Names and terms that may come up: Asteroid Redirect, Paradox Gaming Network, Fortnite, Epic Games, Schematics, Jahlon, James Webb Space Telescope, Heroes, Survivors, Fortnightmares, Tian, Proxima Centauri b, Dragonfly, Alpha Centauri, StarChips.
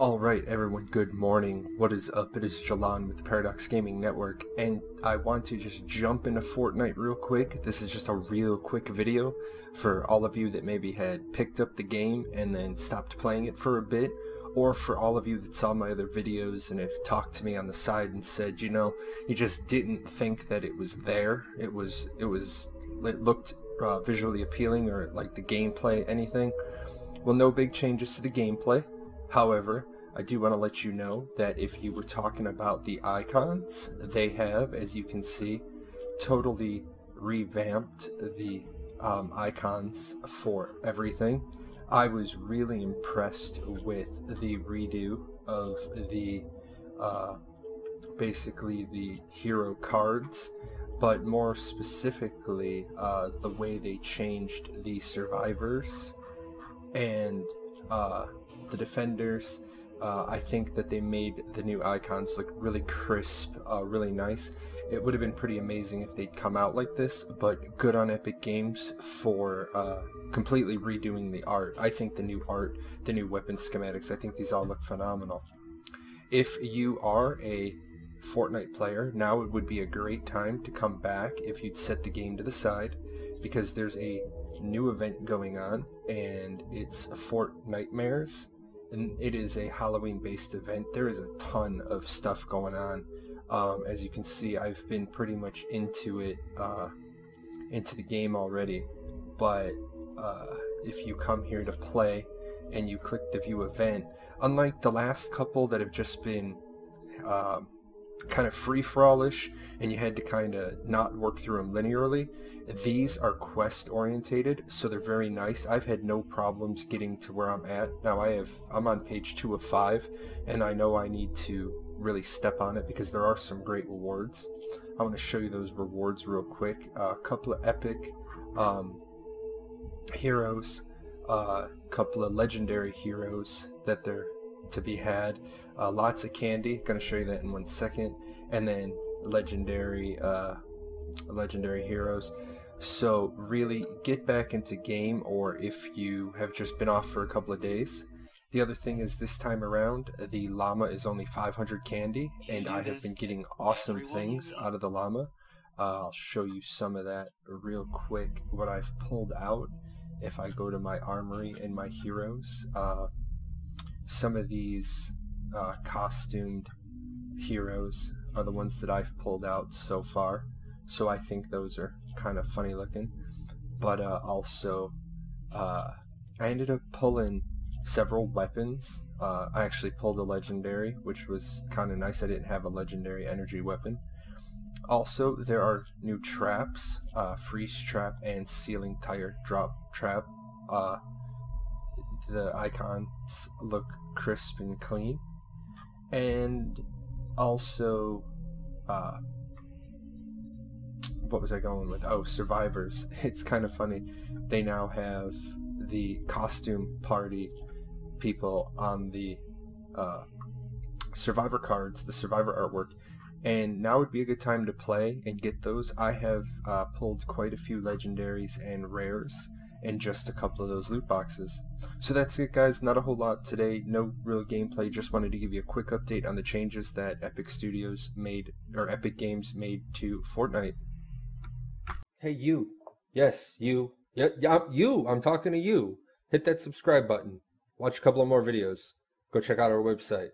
Alright everyone, good morning. What is up? It is Jahlon with the Paradox Gaming Network, and I want to just jump into Fortnite real quick. This is just a real quick video for all of you that maybe had picked up the game and then stopped playing it for a bit, or for all of you that saw my other videos and have talked to me on the side and said, you know, you just didn't think that it was there. It looked visually appealing, or like the gameplay, anything. Well, no big changes to the gameplay. However, I do want to let you know that if you were talking about the icons, they have, as you can see, totally revamped the icons for everything. I was really impressed with the redo of the, basically the hero cards, but more specifically the way they changed the survivors and the defenders. I think that they made the new icons look really crisp, really nice. It would have been pretty amazing if they'd come out like this, but good on Epic Games for completely redoing the art. I think the new art, the new weapon schematics, I think these all look phenomenal. If you are a Fortnite player, now it would be a great time to come back if you'd set the game to the side, because there's a new event going on, and it's Fortnightmares, and it is a Halloween-based event. There is a ton of stuff going on. As you can see, I've been pretty much into it, into the game already, but if you come here to play and you click the view event, unlike the last couple that have just been kind of free-for-all-ish and you had to kind of not work through them linearly, these are quest orientated, so they're very nice. I've had no problems getting to where I'm at now. I'm on page 2 of 5, and I know I need to really step on it because there are some great rewards. I want to show you those rewards real quick. A couple of epic heroes, a couple of legendary heroes that they're to be had, lots of candy, gonna show you that in 1 second, and then legendary heroes. So really get back into game, or if you have just been off for a couple of days. The other thing is, this time around the llama is only 500 candy, and I have been getting awesome things out of the llama. I'll show you some of that real quick, what I've pulled out. If I go to my armory and my heroes, some of these costumed heroes are the ones that I've pulled out so far, so I think those are kind of funny looking. But also, I ended up pulling several weapons. I actually pulled a legendary, which was kind of nice. I didn't have a legendary energy weapon. Also, there are new traps, freeze trap and ceiling tire drop trap. The icons look crisp and clean, and also what was I going with? Oh, survivors. It's kind of funny, they now have the costume party people on the survivor cards, the survivor artwork, and now would be a good time to play and get those. I have pulled quite a few legendaries and rares, and just a couple of those loot boxes. So that's it guys, not a whole lot today, no real gameplay, just wanted to give you a quick update on the changes that Epic Games made to Fortnite. Hey you, yes you, yeah, you, I'm talking to you. Hit that subscribe button, watch a couple of more videos, go check out our website.